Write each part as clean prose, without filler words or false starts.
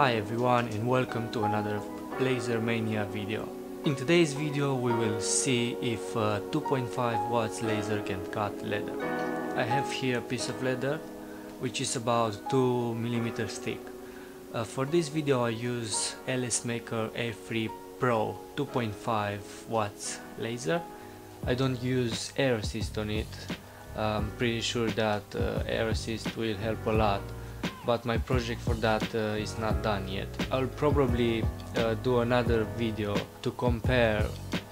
Hi everyone and welcome to another Laser Mania video. In today's video we will see if 2.5 watts laser can cut leather. I have here a piece of leather which is about 2 millimeters thick. For this video I use EleksMaker A3 Pro 2.5 watts laser. I don't use air assist on it. I'm pretty sure that air assist will help a lot, but my project for that is not done yet. I'll probably do another video to compare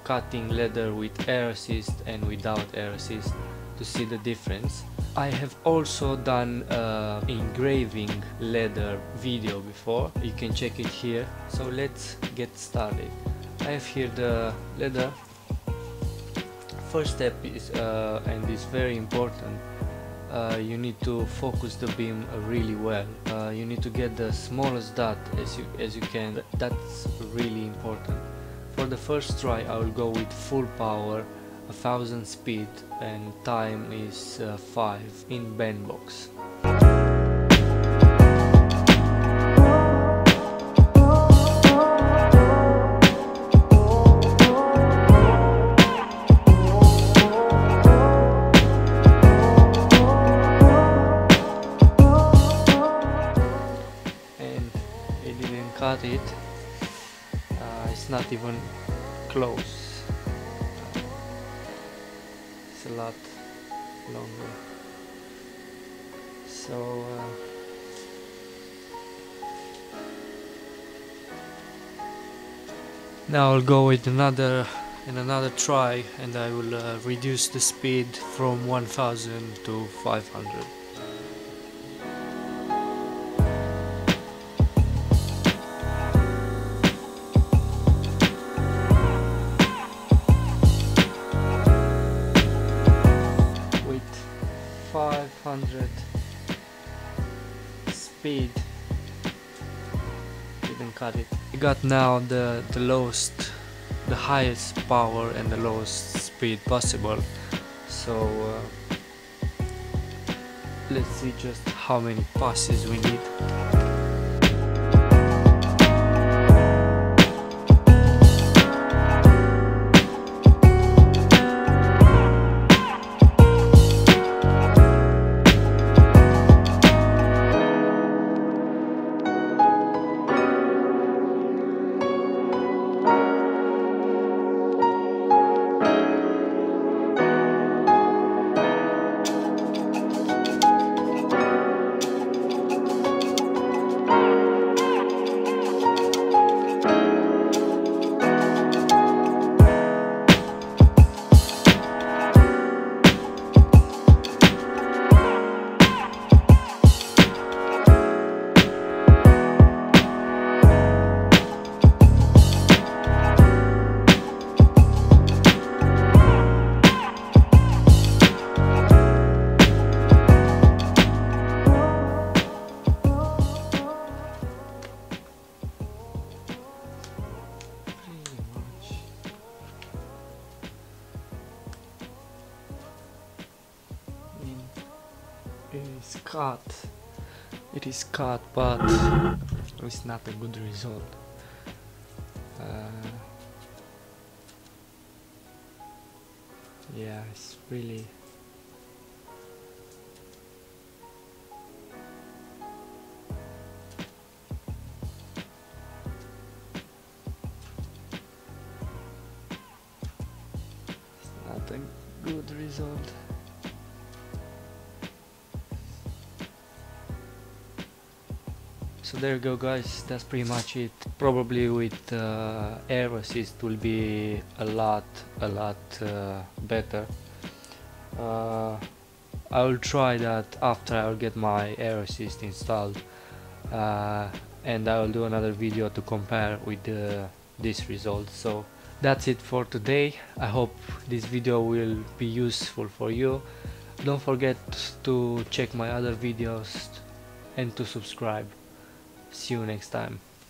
cutting leather with air assist and without air assist to see the difference. I have also done engraving leather video before, you can check it here. So let's get started. I have here the leather. First step is, and it's very important, you need to focus the beam really well. You need to get the smallest dot as you can. That's really important. For the first try I will go with full power, 1000 speed, and time is 5 in Benbox. Cut it, it's not even close, it's a lot longer. So now I'll go with another try, and I will reduce the speed from 1000 to 500. Speed didn't cut it. I got now the highest power and the lowest speed possible, so let's see just how many passes we need. It is cut, but it's not a good result. Yeah, it's really not a good result. So there you go guys, that's pretty much it. Probably with air assist will be a lot better. I will try that after I'll get my air assist installed, and I will do another video to compare with this result. So that's it for today. I hope this video will be useful for you. Don't forget to check my other videos and to subscribe. See you next time.